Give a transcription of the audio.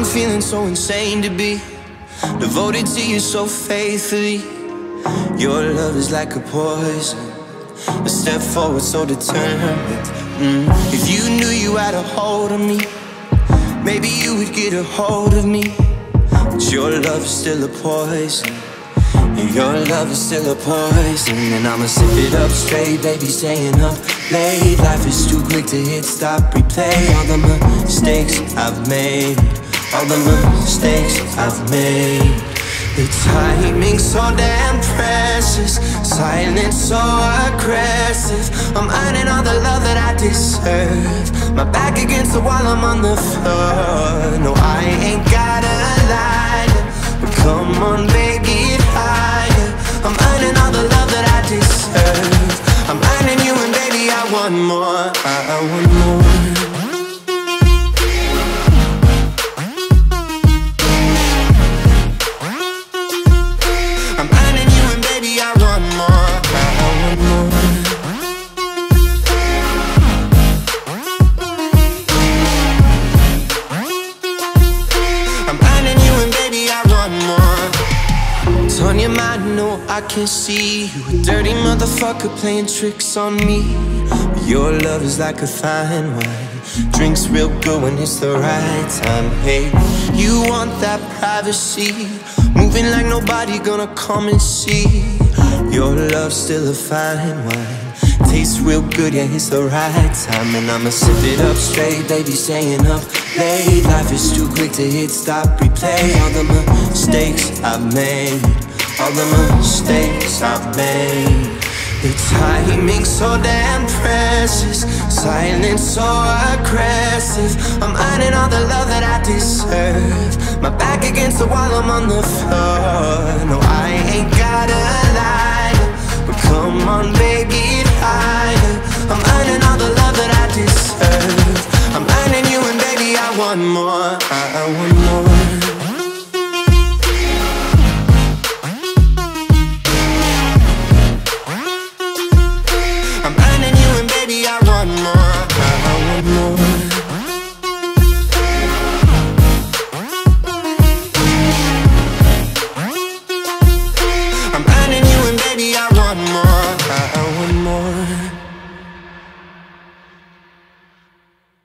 I'm feeling so insane to be devoted to you so faithfully. Your love is like a poison, a step forward so determined. If you knew you had a hold of me, maybe you would get a hold of me. But your love is still a poison, and your love is still a poison. And I'ma sip it up straight, baby, staying up late. Life is too quick to hit stop, replay. All the mistakes I've made, all the mistakes I've made. The timing's so damn precious, silence so aggressive. I'm earning all the love that I deserve, my back against the wall, I'm on the floor. No, I ain't gotta lie, but come on, baby, get higher. I'm earning all the love that I deserve, I'm earning you, and baby, I want more, I want more. On your mind, no, I can't see you, a dirty motherfucker playing tricks on me. But your love is like a fine wine, drinks real good when it's the right time. Hey, you want that privacy, moving like nobody gonna come and see. Your love's still a fine wine, tastes real good, yeah, it's the right time. And I'ma sip it up straight, baby, staying up late. Life is too quick to hit stop, replay. All the mistakes I've made, all the mistakes I've made. The timing's so damn precious, silence so aggressive. I'm earning all the love that I deserve, my back against the wall, I'm on the floor. No, I ain't gotta lie, but come on, baby, get higher.